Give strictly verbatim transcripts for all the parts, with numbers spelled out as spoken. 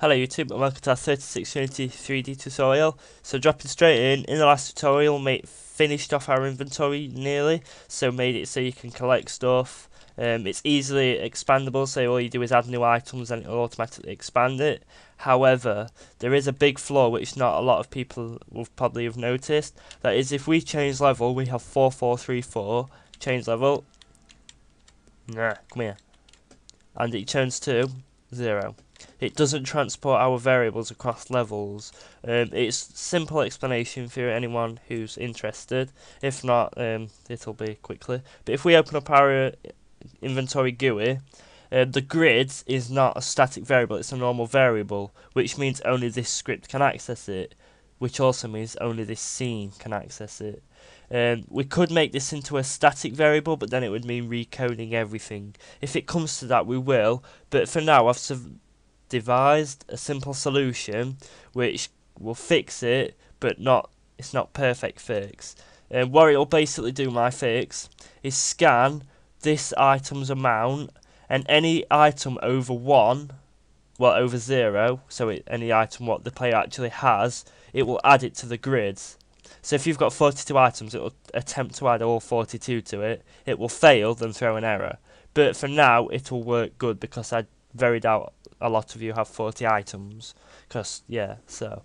Hello YouTube and welcome to our thirty-sixth Unity three D tutorial. So dropping straight in, in the last tutorial mate finished off our inventory nearly, so made it so you can collect stuff. Um, it's easily expandable, so all you do is add new items and it will automatically expand it. However, there is a big flaw which not a lot of people will probably have noticed. That is, if we change level, we have four four three four, change level, nah, come here, and it turns to zero. It doesn't transport our variables across levels. Um, it's simple explanation for anyone who's interested. If not, um, it'll be quickly. But if we open up our inventory G U I, uh, the grid is not a static variable, it's a normal variable, which means only this script can access it, which also means only this scene can access it. Um, we could make this into a static variable, but then it would mean recoding everything. If it comes to that, we will, but for now I've devised a simple solution which will fix it, but not it's not perfect fix. And um, what it will basically do, my fix, is scan this item's amount, and any item over one, well over zero, so it, any item what the player actually has, it will add it to the grids. So if you've got forty-two items, it will attempt to add all forty-two to it. It will fail, then throw an error. But for now, it will work good, because I very doubt a lot of you have forty items, because yeah. So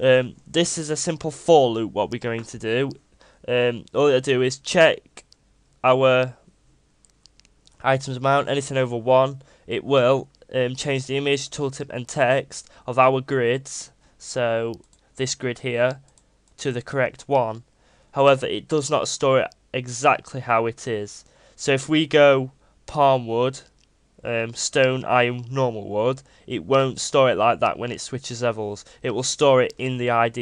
um, this is a simple for loop. What we're going to do, um, all I do is check our items amount. Anything over one, it will um, change the image, tooltip, and text of our grids. So this grid here to the correct one. However, it does not store it exactly how it is. So if we go palm wood, Um, stone, iron, normal wood, it won't store it like that when it switches levels. It will store it in the I D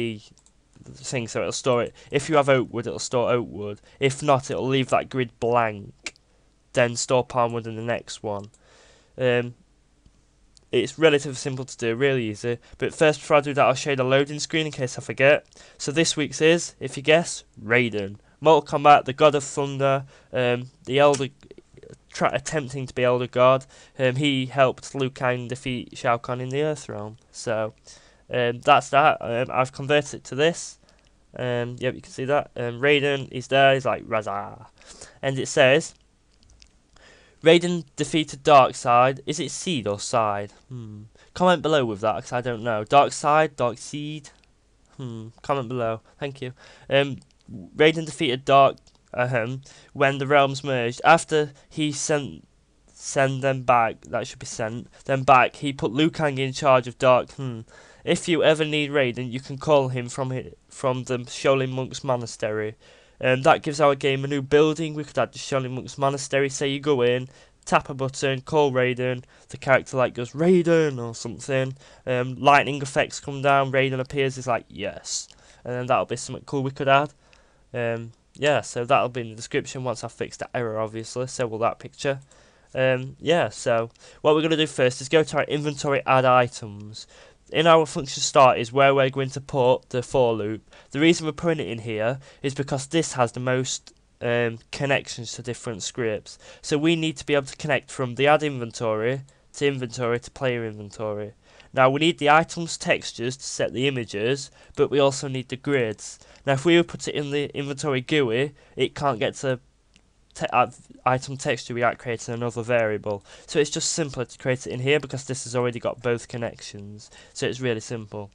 thing, so it'll store it. If you have oak wood, it'll store oak wood. If not, it'll leave that grid blank, then store palm wood in the next one. Um, it's relatively simple to do, really easy. But first, before I do that, I'll show you the loading screen in case I forget. So this week's is, if you guess, Raiden, Mortal Kombat, the God of Thunder, um, the Elder. Try attempting to be Elder God. Um, he helped Liu Kang defeat Shao Kahn in the Earth Realm. So um, that's that. Um, I've converted it to this. Um, yep, you can see that. Um, Raiden is there. He's like Raza, and it says Raiden defeated Darkseid. Is it seed or side? Hmm. Comment below with that, because I don't know. Darkseid, Darkseid. Hmm. Comment below. Thank you. Um, Raiden defeated Dark. Uh-huh. When the realms merged, after he sent send them back, that should be sent them back, he put Liu Kang in charge of Dark. Hmm. If you ever need Raiden, you can call him from from the Shaolin Monks Monastery. Um, that gives our game a new building. We could add the Shaolin Monks Monastery. Say you go in, tap a button, call Raiden. The character like goes Raiden or something. Um, lightning effects come down. Raiden appears. Is like yes, and then that'll be something cool we could add. Um. Yeah, so that'll be in the description once I've fixed that error, obviously, so will that picture. Um, yeah, so what we're going to do first is go to our inventory, add items. In our function start is where we're going to put the for loop. The reason we're putting it in here is because this has the most um, connections to different scripts. So we need to be able to connect from the add inventory to inventory to player inventory. Now we need the items textures to set the images, but we also need the grids. Now if we put it in the inventory G U I, it can't get to te item texture without creating another variable. So it's just simpler to create it in here because this has already got both connections. So it's really simple.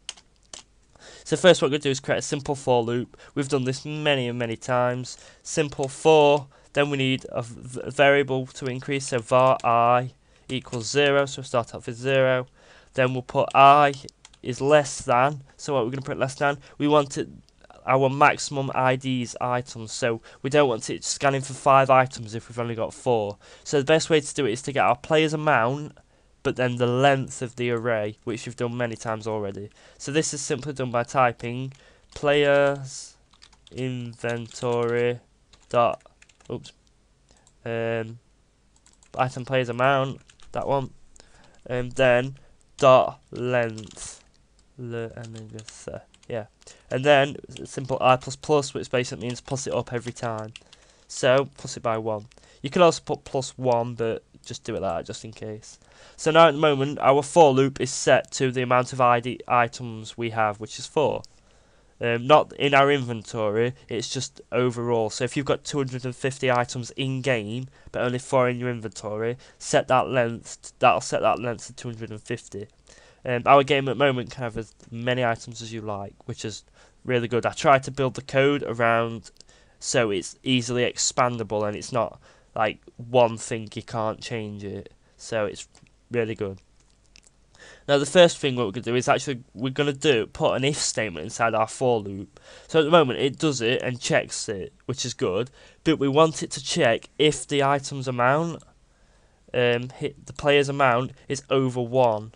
So first what we're going to do is create a simple for loop. We've done this many and many times. Simple for, then we need a v variable to increase, so var I equals zero, so we'll start off with zero. Then we'll put I is less than, so what we're going to put less than, we want it, our maximum I Ds items, so we don't want it scanning for five items if we've only got four. So the best way to do it is to get our player's amount, but then the length of the array, which we've done many times already. So this is simply done by typing player's inventory dot, oops, um, item player's amount, that one, and then dot length, yeah, and then simple I plus plus, which basically means plus it up every time, so plus it by one. You can also put plus one, but just do it like that, just in case. So now at the moment, our for loop is set to the amount of I D items we have, which is four. Um, not in our inventory, it's just overall. So if you've got two hundred fifty items in-game, but only four in your inventory, set that length, that'll set that length to two hundred fifty. Um, our game at the moment can have as many items as you like, which is really good. I tried to build the code around so it's easily expandable and it's not like one thing you can't change it. So it's really good. Now the first thing what we're going to do is actually we're going to do put an if statement inside our for loop. So at the moment it does it and checks it, which is good, but we want it to check if the item's amount, um, hit the player's amount is over one.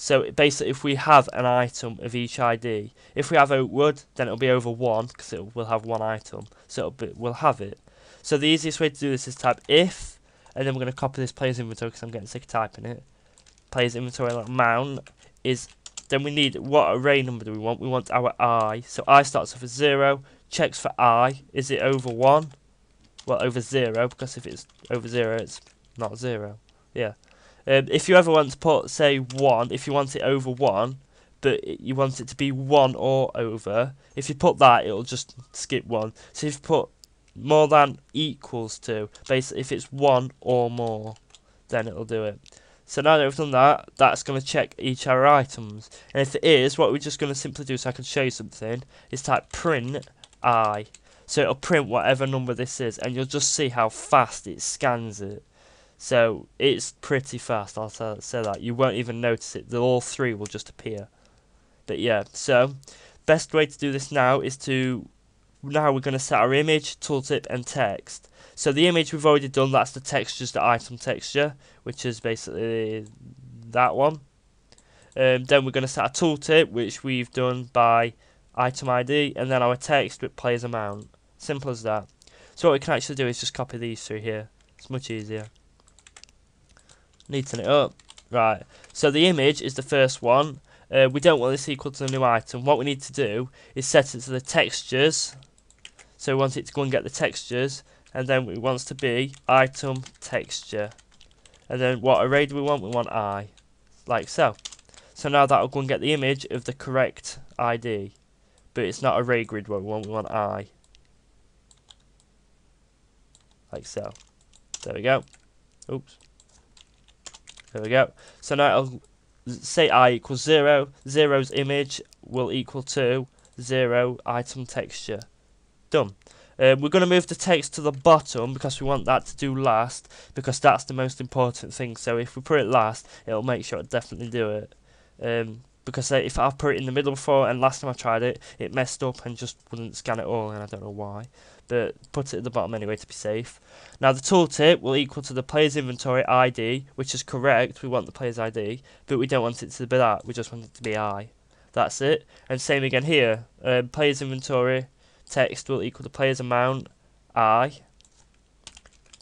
So basically if we have an item of each I D, if we have Oakwood then it'll be over one because it will have one item, so it'll be, we'll have it. So the easiest way to do this is type if, and then we're going to copy this player's inventory because I'm getting sick of typing it. Player's inventory amount is, then we need, what array number do we want? We want our I. So I starts off as zero, checks for I. Is it over one? Well, over zero, because if it's over zero, it's not zero. Yeah. Um, if you ever want to put, say, one, if you want it over one, but you want it to be one or over, if you put that, it'll just skip one. So if you put more than equals to, basically, if it's one or more, then it'll do it. So now that we've done that, that's going to check each of our items. And if it is, what we're just going to simply do, so I can show you something, is type print I. So it'll print whatever number this is, and you'll just see how fast it scans it. So it's pretty fast, I'll say that. You won't even notice it. The all three will just appear. But yeah, so best way to do this now is to... Now we're going to set our image, tooltip and text. So the image we've already done, that's the textures, the item texture, which is basically that one. Um, then we're going to set our tooltip, which we've done by item I D, and then our text with player's amount. Simple as that. So what we can actually do is just copy these through here. It's much easier. Neaten it up. Right, so the image is the first one. Uh, we don't want this equal to the new item. What we need to do is set it to the textures. So we want it to go and get the textures, and then it wants to be item texture. And then what array do we want? We want I, like so. So now that will go and get the image of the correct I D, but it's not array grid what we want. We want I, like so. There we go. Oops. There we go. So now it'll say I equals zero. Zero's image will equal to zero item texture. Done. Uh, we're going to move the text to the bottom because we want that to do last, because that's the most important thing. So if we put it last, it'll make sure it definitely do it. Um, because if I put it in the middle before, and last time I tried it, it messed up and just wouldn't scan it all, and I don't know why. But put it at the bottom anyway to be safe. Now the tooltip will equal to the player's inventory I D, which is correct. We want the player's I D, but we don't want it to be that. We just want it to be I. That's it. And same again here. Uh, player's inventory... text will equal the player's amount I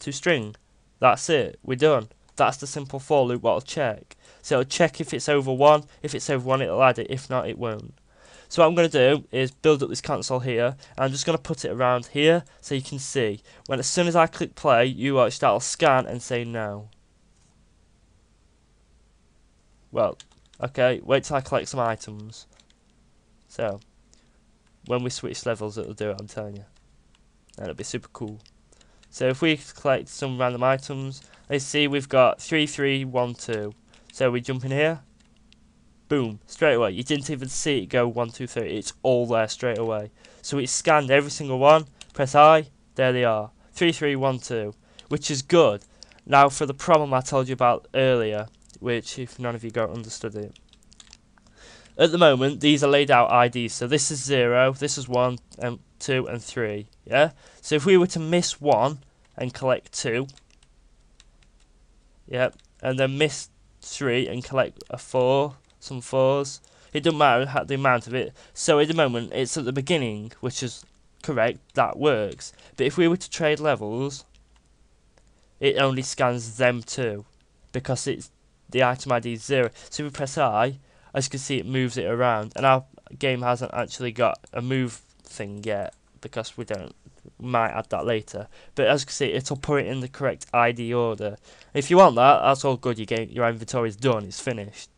to string. That's it, we're done. That's the simple for loop what will check. So it'll check if it's over one. If it's over one, it'll add it. If not, it won't. So what I'm going to do is build up this console here, and I'm just going to put it around here so you can see. When as soon as I click play, you watch, that'll scan and say no. Well, okay, wait till I collect some items. So when we switch levels, it'll do it, I'm telling you. And it'll be super cool. So if we collect some random items, let's see, we've got three three one two. So we jump in here. Boom. Straight away. You didn't even see it go one two three. It's all there straight away. So it scanned every single one. Press I. There they are. three three one two. Which is good. Now for the problem I told you about earlier, which if none of you got understood it. At the moment, these are laid out I Ds, so this is zero, this is one, and two, and three, yeah? So if we were to miss one and collect two, yeah, and then miss three and collect a four, some fours, it doesn't matter how the amount of it. So at the moment, it's at the beginning, which is correct, that works. But if we were to trade levels, it only scans them two, because it's the item I D is zero. So if we press I, as you can see, it moves it around, and our game hasn't actually got a move thing yet because we don't might add that later. But as you can see, it'll put it in the correct I D order. If you want that, that's all good. Your game, your inventory is done. It's finished.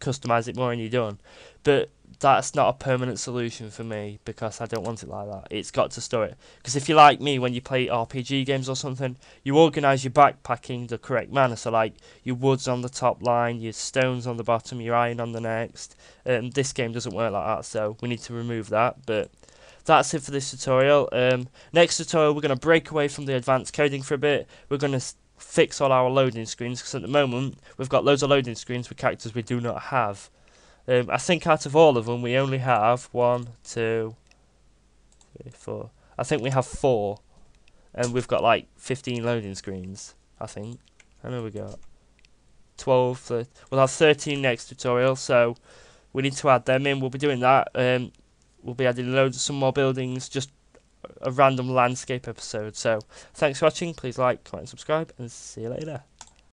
Customize it more and you're done. But that's not a permanent solution for me, because I don't want it like that. It's got to store it. Because if you're like me, when you play R P G games or something, you organise your backpacking the correct manner. So like your wood's on the top line, your stone's on the bottom, your iron on the next. Um, this game doesn't work like that, so we need to remove that. But that's it for this tutorial. Um, next tutorial, we're going to break away from the advanced coding for a bit. We're going to fix all our loading screens, because at the moment, we've got loads of loading screens with characters we do not have. Um, I think out of all of them, we only have one, two, three, four. I think we have four, and we've got like fifteen loading screens. I think. I know we got twelve. thirteen. We'll have thirteen next tutorial, so we need to add them in. We'll be doing that. Um, we'll be adding loads of some more buildings. Just a random landscape episode. So thanks for watching. Please like, comment, and subscribe, and see you later.